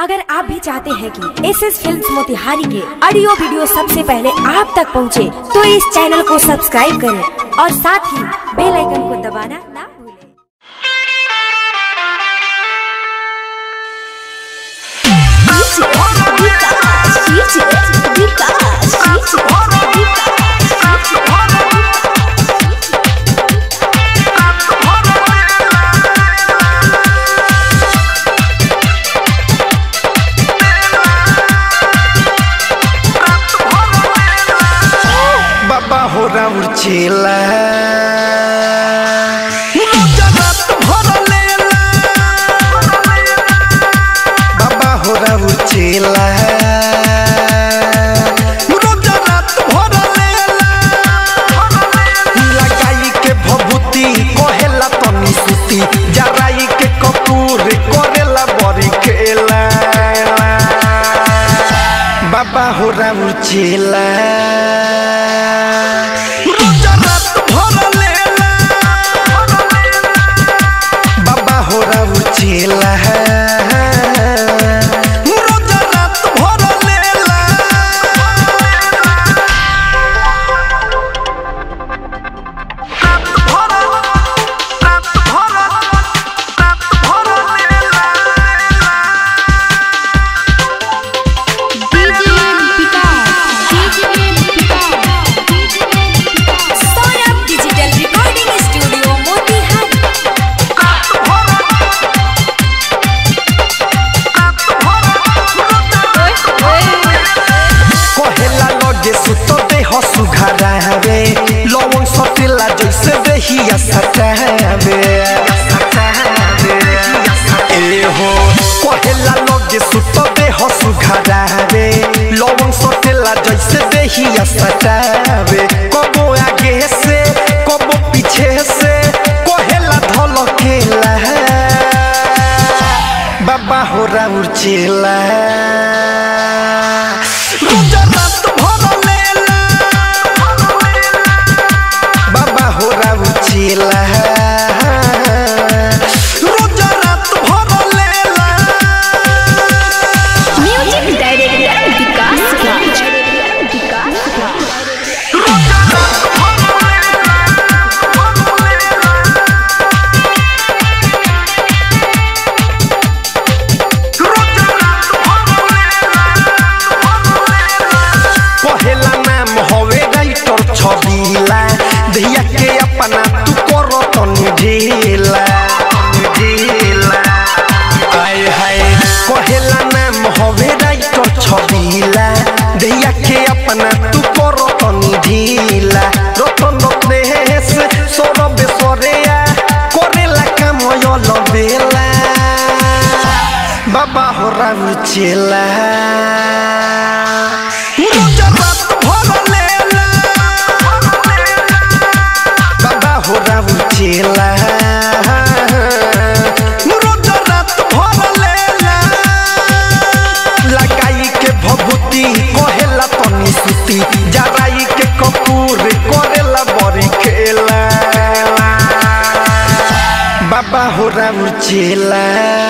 अगर आप भी चाहते हैं कि एसएस फिल्म्स मोतिहारी के ऑडियो वीडियो सबसे पहले आप तक पहुंचे, तो इस चैनल को सब्सक्राइब करें और साथ ही बेल आइकन को दबाना ना भूलें। चला बाबा हो रहा चला लगाई के भभूति कोहेला तनी सुती जराई के कपूर कोरेला बड़ी खेला बाबा हो रहा चला सतावे कबो आगे से कबो पीछे से कोहेला धलकेला बाबा हो राउर चेला रोजा रात भर लेला बाबा हो राउर चेला छबीला धिया के अपना तू करो तनी ढीला ढीला आए हाय कोहेला नाम होवे राइटर छबीला धिया के अपना तू करो तनी ढीला रतन रत्ने से सोरबे सोरेया कोरेला काम यो लबेला बाबा हो राम चेला लगाई के भभूति कोहेला तनी सुती जराई के कपूर कोरेला बड़ी खेला बाबा हो राउर चेला।